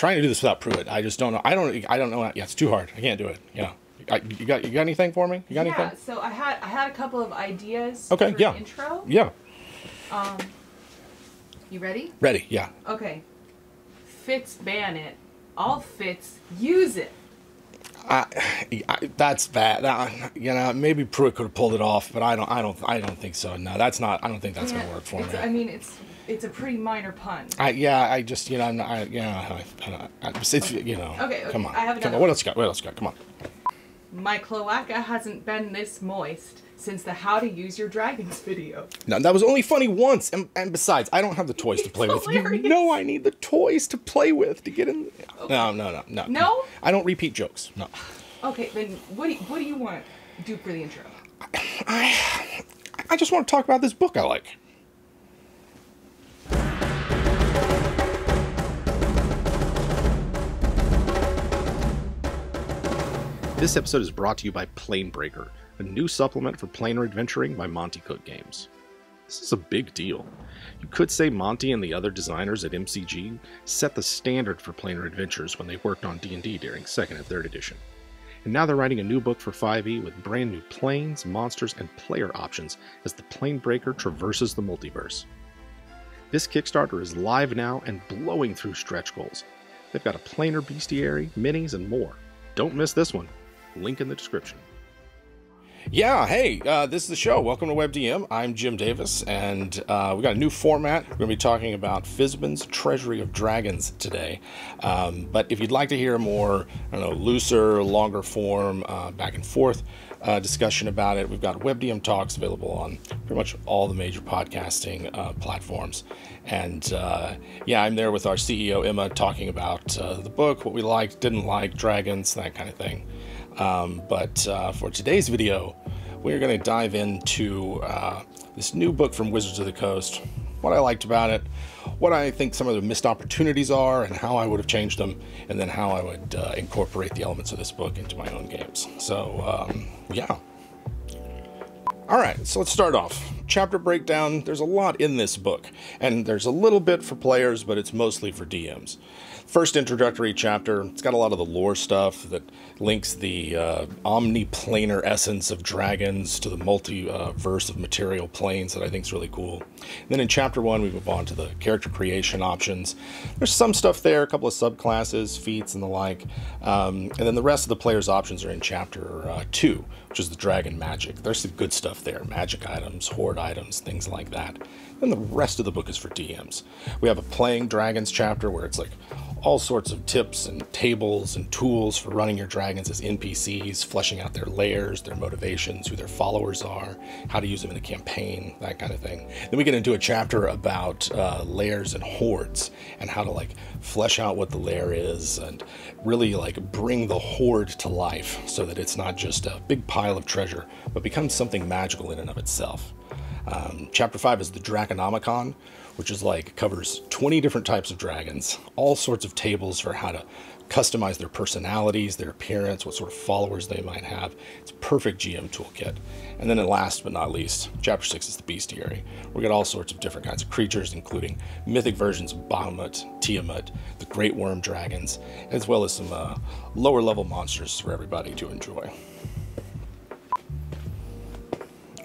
trying to do this without Pruitt. I just don't know. I don't know. Yeah, it's too hard. I can't do it. You know. You got anything for me? You got anything? Yeah. So I had a couple of ideas. Okay. For intro. Yeah. You ready? Ready. Yeah. Okay. Fits ban it. All Fits use it. That's bad. You know, maybe Pruitt could have pulled it off, but I don't think so. No, that's not. I don't think that's gonna work for me. I mean, it's a pretty minor pun. I just, you know, it's, you know. Okay, okay. Come on. I have another. What else you got? What else you got? Come on. My cloaca hasn't been this moist since the How to Use Your Dragons video. No, that was only funny once, and besides, I don't have the toys to play with. You know, I need the toys to play with to get in. The... Okay. No. No? I don't repeat jokes. No. Okay, then what do you want to do for the intro? I just want to talk about this book I like. This episode is brought to you by Plane Breaker, a new supplement for planar adventuring by Monty Cook Games. This is a big deal. You could say Monty and the other designers at MCG set the standard for planar adventures when they worked on D&D during 2nd and 3rd edition. And now they're writing a new book for 5e with brand new planes, monsters, and player options as the Plane Breaker traverses the multiverse. This Kickstarter is live now and blowing through stretch goals. They've got a planar bestiary, minis, and more. Don't miss this one. Link in the description. Yeah, hey, this is the show. Welcome to WebDM. I'm Jim Davis, and we got a new format. We're going to be talking about Fizban's Treasury of Dragons today. But if you'd like to hear more, looser, longer form, back and forth discussion about it, we've got WebDM Talks available on pretty much all the major podcasting platforms. And yeah, I'm there with our CEO, Emma, talking about the book, what we liked, didn't like, dragons, that kind of thing. But for today's video, we're going to dive into this new book from Wizards of the Coast, what I liked about it, what I think some of the missed opportunities are, and how I would have changed them, and then how I would incorporate the elements of this book into my own games. So, yeah. All right, so let's start off. Chapter breakdown, there's a lot in this book, and there's a little bit for players, but it's mostly for DMs. First introductory chapter, it's got a lot of the lore stuff that links the omniplanar essence of dragons to the multiverse of material planes that I think is really cool. And then in chapter 1, we move on to the character creation options. There's some stuff there, a couple of subclasses, feats, and the like. And then the rest of the player's options are in chapter 2, which is the dragon magic. There's some good stuff there, magic items, horde items, things like that. And the rest of the book is for DMs. We have a playing dragons chapter where it's like all sorts of tips and tables and tools for running your dragons as NPCs, fleshing out their lairs, their motivations, who their followers are, how to use them in a campaign, that kind of thing. Then we get into a chapter about lairs and hordes and how to like flesh out what the lair is and really like bring the horde to life so that it's not just a big pile of treasure, but becomes something magical in and of itself. Chapter 5 is the Draconomicon, which is like covers 20 different types of dragons, all sorts of tables for how to customize their personalities, their appearance, what sort of followers they might have. It's a perfect GM toolkit. And then last but not least, chapter 6 is the bestiary. We got all sorts of different kinds of creatures, including mythic versions of Bahamut, Tiamat, the Great Worm Dragons, as well as some lower level monsters for everybody to enjoy.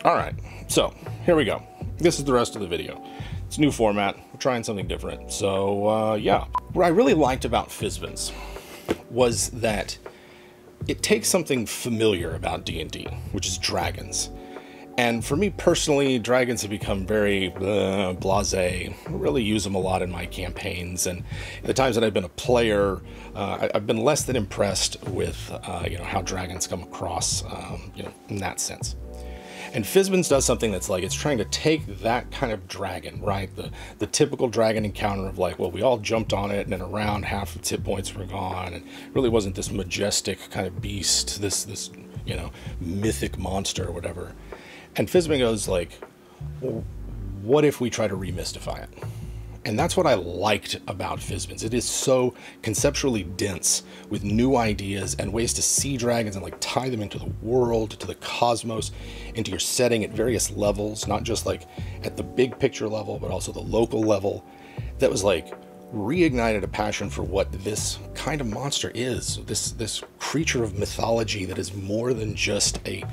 All right, so here we go. This is the rest of the video. It's a new format, we're trying something different. So yeah. What I really liked about Fizban's was that it takes something familiar about D&D, which is dragons. And for me personally, dragons have become very blasé. I don't really use them a lot in my campaigns, and the times that I've been a player, I've been less than impressed with you know, how dragons come across you know, in that sense. And Fizban's does something that's like, it's trying to take that kind of dragon, right? The typical dragon encounter of like, well, we all jumped on it and then around half its hit points were gone. And it really wasn't this majestic kind of beast, this you know, mythic monster or whatever. And Fizban goes like, well, what if we try to remystify it? And that's what I liked about Fizban's. It is so conceptually dense with new ideas and ways to see dragons and like tie them into the world, to the cosmos, into your setting at various levels, not just like at the big picture level, but also the local level. That was like, reignited a passion for what this kind of monster is, this creature of mythology that is more than just a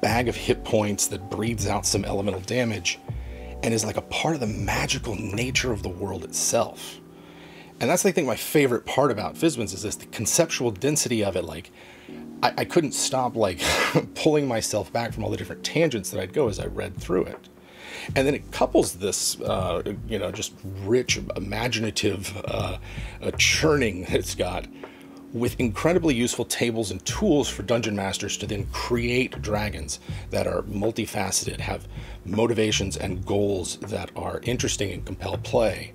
bag of hit points that breathes out some elemental damage and is like a part of the magical nature of the world itself. And that's, I think, my favorite part about Fizban's is this, the conceptual density of it. Like, I couldn't stop, like, pulling myself back from all the different tangents that I'd go as I read through it. And then it couples this, you know, just rich, imaginative churning that it's got with incredibly useful tables and tools for dungeon masters to then create dragons that are multifaceted, have motivations and goals that are interesting and compel play,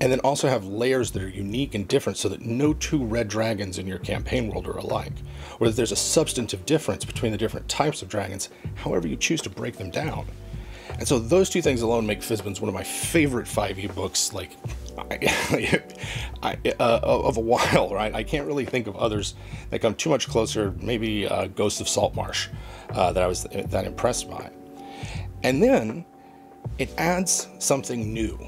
and then also have layers that are unique and different so that no two red dragons in your campaign world are alike, or that there's a substantive difference between the different types of dragons, however you choose to break them down. And so those two things alone make Fizban's one of my favorite 5e books, like, of a while, right? I can't really think of others that come too much closer. Maybe Ghost of Saltmarsh that I was that impressed by. And then it adds something new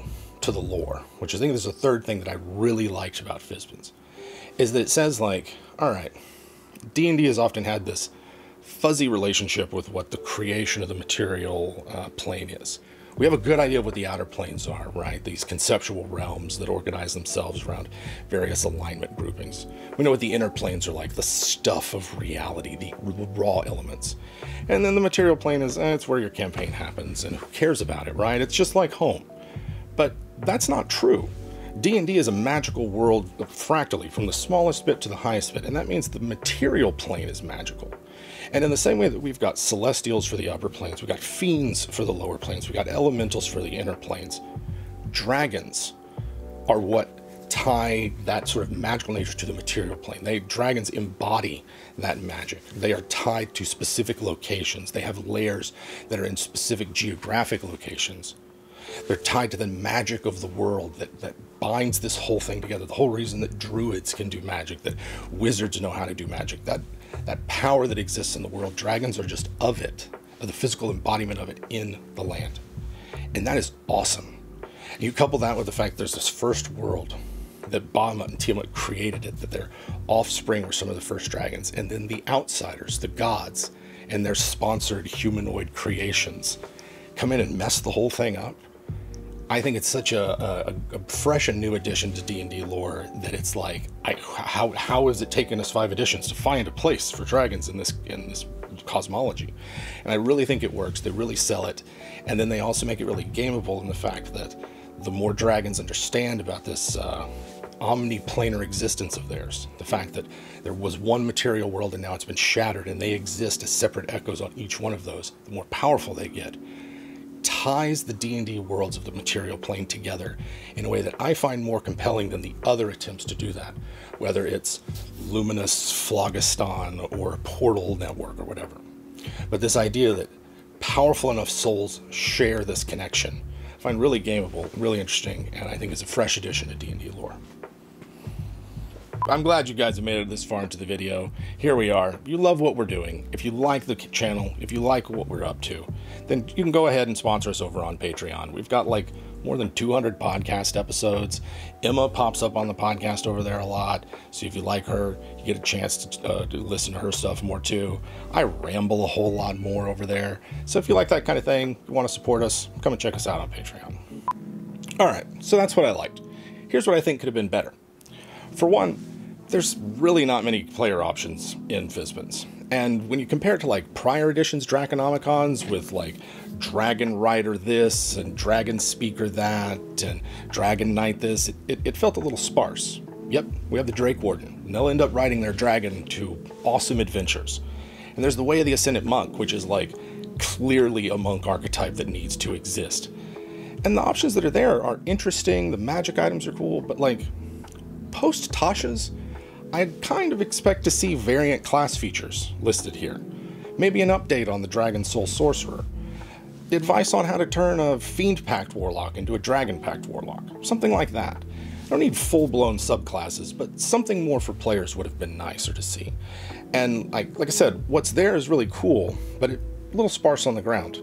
to the lore, which I think is the third thing that I really liked about Fizban's, is that it says, like, all right, D&D has often had this fuzzy relationship with what the creation of the material plane is. We have a good idea of what the outer planes are, right? These conceptual realms that organize themselves around various alignment groupings. We know what the inner planes are like, the stuff of reality, the raw elements. And then the material plane is, it's where your campaign happens, and who cares about it, right? It's just like home. But that's not true. D&D is a magical world fractally, from the smallest bit to the highest bit, and that means the material plane is magical. And in the same way that we've got celestials for the upper planes, we've got fiends for the lower planes, we've got elementals for the inner planes, dragons are what tie that sort of magical nature to the material plane. Dragons embody that magic. They are tied to specific locations. They have layers that are in specific geographic locations. They're tied to the magic of the world that binds this whole thing together. The whole reason that druids can do magic, that wizards know how to do magic, that power that exists in the world, dragons are just of it, of the physical embodiment of it in the land. And that is awesome. And you couple that with the fact there's this first world that Bahamut and Tiamat created it, that their offspring were some of the first dragons, and then the outsiders, the gods, and their sponsored humanoid creations come in and mess the whole thing up. I think it's such a fresh and new addition to D&D lore that it's like, how has it taken us 5 editions to find a place for dragons in this cosmology? And I really think it works. They really sell it. And then they also make it really gameable in the fact that the more dragons understand about this omniplanar existence of theirs, the fact that there was one material world and now it's been shattered and they exist as separate echoes on each one of those, the more powerful they get. Ties the D&D worlds of the material plane together in a way that I find more compelling than the other attempts to do that, whether it's Luminous, Phlogiston, or Portal Network or whatever. But this idea that powerful enough souls share this connection, I find really gameable, really interesting, and I think it's a fresh addition to D&D lore. I'm glad you guys have made it this far into the video. Here we are. If you love what we're doing, if you like the channel, if you like what we're up to, then you can go ahead and sponsor us over on Patreon. We've got like more than 200 podcast episodes. Emma pops up on the podcast over there a lot. So if you like her, you get a chance to listen to her stuff more too. I ramble a whole lot more over there. So if you like that kind of thing, you want to support us, come and check us out on Patreon. All right, so that's what I liked. Here's what I think could have been better. For one, there's really not many player options in Fizban's. And when you compare it to like prior editions Draconomicons with like Dragon Rider this and Dragon Speaker that and Dragon Knight this, it felt a little sparse. Yep, we have the Drake Warden, and they'll end up riding their dragon to awesome adventures. And there's the Way of the Ascendant Monk, which is like clearly a monk archetype that needs to exist. And the options that are there are interesting, the magic items are cool, but like post Tasha's, I'd kind of expect to see variant class features listed here. Maybe an update on the Dragon Soul Sorcerer. Advice on how to turn a Fiend Pact Warlock into a Dragon Pact Warlock. Something like that. I don't need full-blown subclasses, but something more for players would have been nicer to see. And like I said, what's there is really cool, but a little sparse on the ground.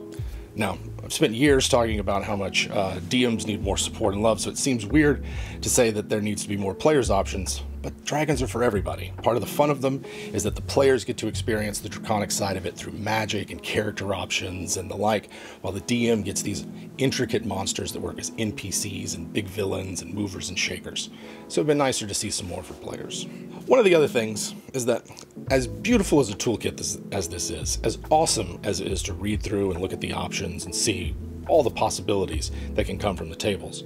Now, I've spent years talking about how much DMs need more support and love, so it seems weird to say that there needs to be more players options, but dragons are for everybody. Part of the fun of them is that the players get to experience the draconic side of it through magic and character options and the like, while the DM gets these intricate monsters that work as NPCs and big villains and movers and shakers. So it'd been nicer to see some more for players. One of the other things is that as beautiful as a toolkit as this is, as awesome as it is to read through and look at the options and see all the possibilities that can come from the tables,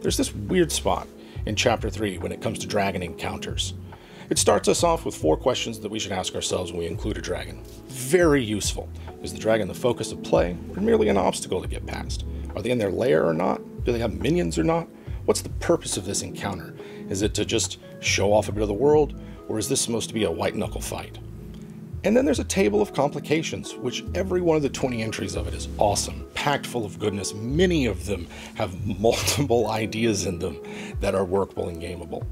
there's this weird spot in Chapter 3 when it comes to dragon encounters. It starts us off with 4 questions that we should ask ourselves when we include a dragon. Very useful. Is the dragon the focus of play or merely an obstacle to get past? Are they in their lair or not? Do they have minions or not? What's the purpose of this encounter? Is it to just show off a bit of the world, or is this supposed to be a white-knuckle fight? And then there's a table of complications, which every one of the 20 entries of it is awesome, packed full of goodness. Many of them have multiple ideas in them that are workable and gameable.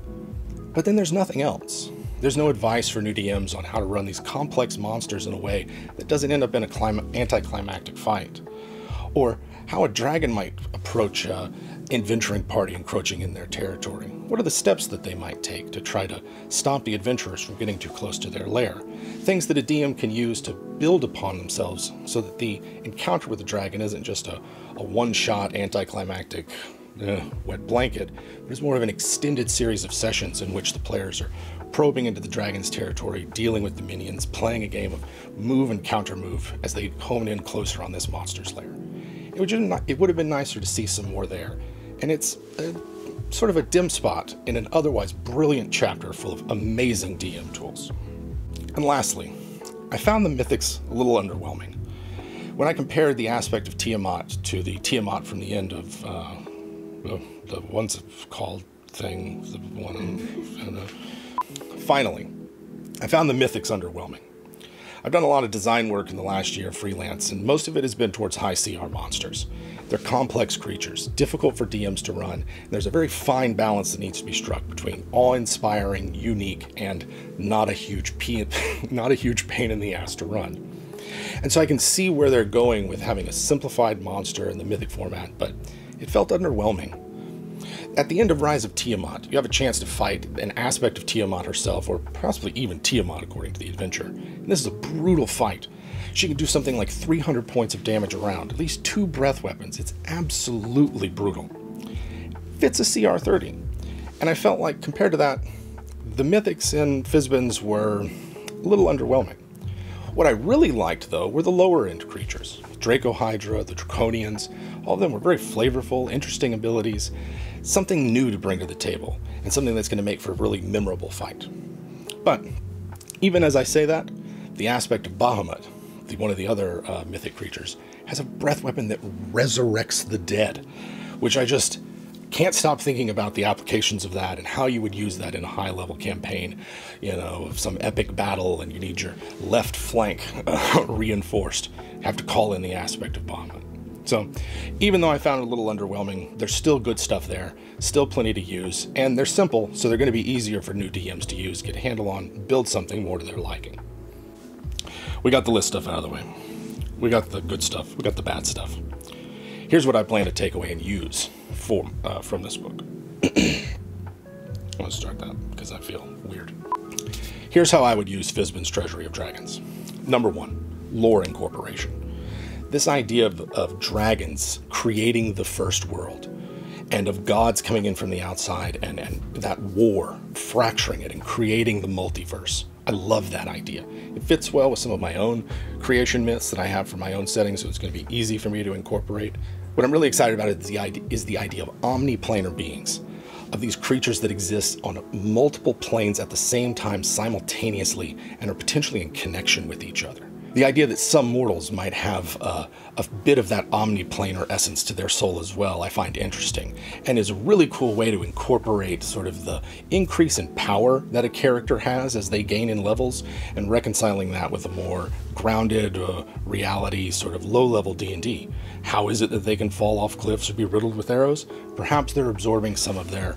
But then there's nothing else. There's no advice for new DMs on how to run these complex monsters in a way that doesn't end up in an anticlimactic fight, or how a dragon might approach an adventuring party encroaching in their territory. What are the steps that they might take to try to stop the adventurers from getting too close to their lair? Things that a DM can use to build upon themselves so that the encounter with the dragon isn't just a one-shot anticlimactic wet blanket, but is more of an extended series of sessions in which the players are probing into the dragon's territory, dealing with the minions, playing a game of move and counter-move as they hone in closer on this monster's lair. It would have been nicer to see some more there, and it's sort of a dim spot in an otherwise brilliant chapter full of amazing DM tools. And lastly, I found the mythics a little underwhelming. When I compared the aspect of Tiamat to the Tiamat from the end of the one's called thing, the one. Finally, I found the mythics underwhelming. I've done a lot of design work in the last year freelance, and most of it has been towards high CR monsters. They're complex creatures, difficult for DMs to run, and there's a very fine balance that needs to be struck between awe-inspiring, unique, and not a huge pain in the ass to run. And so I can see where they're going with having a simplified monster in the mythic format, but it felt underwhelming. At the end of Rise of Tiamat, you have a chance to fight an aspect of Tiamat herself, or possibly even Tiamat according to the adventure. And this is a brutal fight. She can do something like 300 points of damage a round, at least 2 breath weapons. It's absolutely brutal. Fits a CR 30. And I felt like, compared to that, the mythics in Fizban's were a little underwhelming. What I really liked, though, were the lower-end creatures. Draco Hydra, the Draconians, all of them were very flavorful, interesting abilities, something new to bring to the table, and something that's going to make for a really memorable fight. But even as I say that, the aspect of Bahamut, one of the other mythic creatures, has a breath weapon that resurrects the dead, which I just can't stop thinking about the applications of that and how you would use that in a high-level campaign, you know, some epic battle and you need your left flank reinforced. Have to call in the aspect of Bahamut. So, even though I found it a little underwhelming, there's still good stuff there, still plenty to use, and they're simple, so they're going to be easier for new DMs to use, get a handle on, build something more to their liking. We got the list stuff out of the way. We got the good stuff. We got the bad stuff. Here's what I plan to take away and use from this book. I'm going to start that because I feel weird. Here's how I would use Fizban's Treasury of Dragons. Number 1, lore incorporation. This idea of dragons creating the first world and of gods coming in from the outside and that war, fracturing it and creating the multiverse. I love that idea. It fits well with some of my own creation myths that I have for my own setting, so it's going to be easy for me to incorporate. What I'm really excited about is the idea of omniplanar beings, of these creatures that exist on multiple planes at the same time simultaneously and are potentially in connection with each other. The idea that some mortals might have a bit of that omniplanar essence to their soul as well, I find interesting, and is a really cool way to incorporate sort of the increase in power that a character has as they gain in levels, and reconciling that with a more grounded reality, sort of low-level D&D. How is it that they can fall off cliffs or be riddled with arrows? Perhaps they're absorbing some of their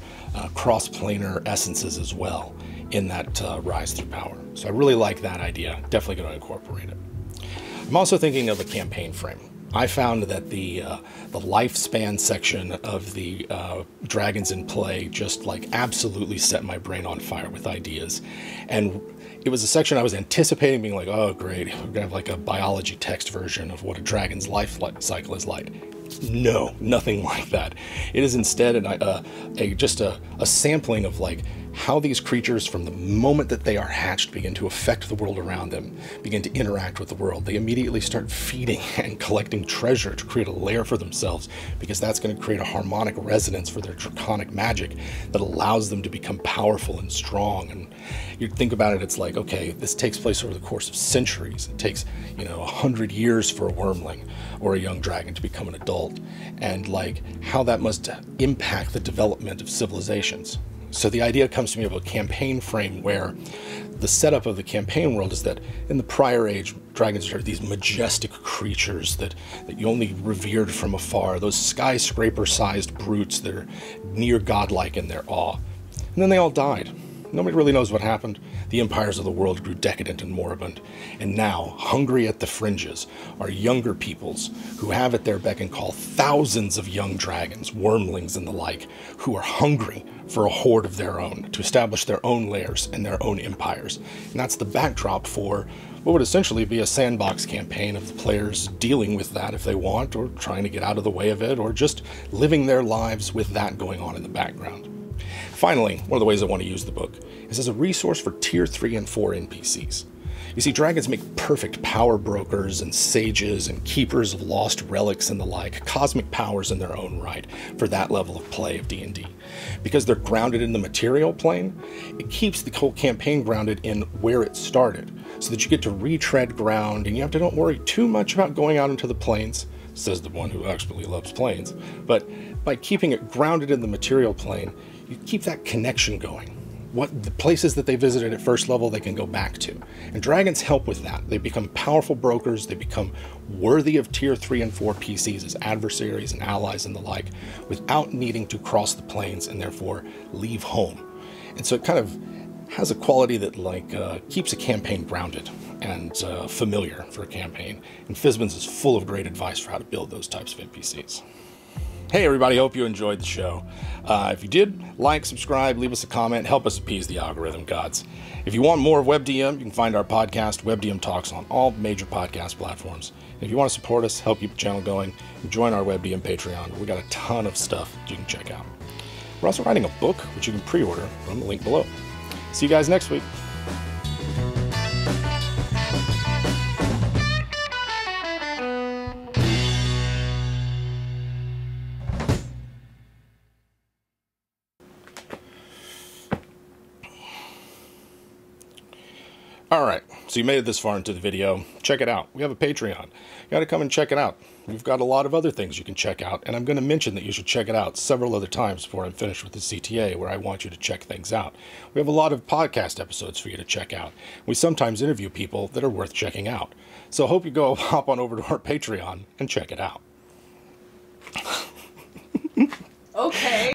cross-planar essences as well in that rise through power. So I really like that idea. Definitely going to incorporate it. I'm also thinking of a campaign frame. I found that the lifespan section of the Dragons in Play just like absolutely set my brain on fire with ideas. And it was a section I was anticipating being like, oh great, we're gonna have like a biology text version of what a dragon's life cycle is like. No, nothing like that. It is instead just a sampling of like how these creatures, from the moment that they are hatched, begin to affect the world around them, begin to interact with the world. They immediately start feeding and collecting treasure to create a lair for themselves, because that's going to create a harmonic resonance for their draconic magic that allows them to become powerful and strong. And you think about it, it's like, okay, this takes place over the course of centuries. It takes, you know, 100 years for a wormling or a young dragon to become an adult, and like how that must impact the development of civilizations. So the idea comes to me of a campaign frame where the setup of the campaign world is that in the prior age, dragons are these majestic creatures that you only revered from afar, those skyscraper-sized brutes that are near godlike in their awe. And then they all died. Nobody really knows what happened. The empires of the world grew decadent and moribund. And now, hungry at the fringes, are younger peoples who have at their beck and call thousands of young dragons, wormlings and the like, who are hungry for a horde of their own, to establish their own lairs and their own empires. And that's the backdrop for what would essentially be a sandbox campaign of the players dealing with that if they want, or trying to get out of the way of it, or just living their lives with that going on in the background. Finally, one of the ways I want to use the book is as a resource for Tier 3 and 4 NPCs. You see, dragons make perfect power brokers and sages and keepers of lost relics and the like, cosmic powers in their own right for that level of play of D&D. Because they're grounded in the material plane, it keeps the whole campaign grounded in where it started, so that you get to retread ground and you have to don't worry too much about going out into the plains, says the one who expertly loves planes. But by keeping it grounded in the material plane, you keep that connection going. What the places that they visited at first level, they can go back to. And dragons help with that. They become powerful brokers. They become worthy of Tier 3 and 4 PCs as adversaries and allies and the like, without needing to cross the plains and therefore leave home. And so it kind of has a quality that like keeps a campaign grounded and familiar for a campaign. And Fizban's is full of great advice for how to build those types of NPCs. Hey everybody, hope you enjoyed the show. If you did, like, subscribe, leave us a comment, help us appease the algorithm gods. If you want more of WebDM, you can find our podcast, WebDM Talks, on all major podcast platforms. And if you want to support us, help keep the channel going, join our WebDM Patreon. We got a ton of stuff that you can check out. We're also writing a book, which you can pre-order from the link below. See you guys next week. Alright, so you made it this far into the video. Check it out. We have a Patreon. You gotta come and check it out. We've got a lot of other things you can check out, and I'm going to mention that you should check it out several other times before I'm finished with the CTA, where I want you to check things out. We have a lot of podcast episodes for you to check out. We sometimes interview people that are worth checking out. So I hope you go hop on over to our Patreon and check it out. Okay.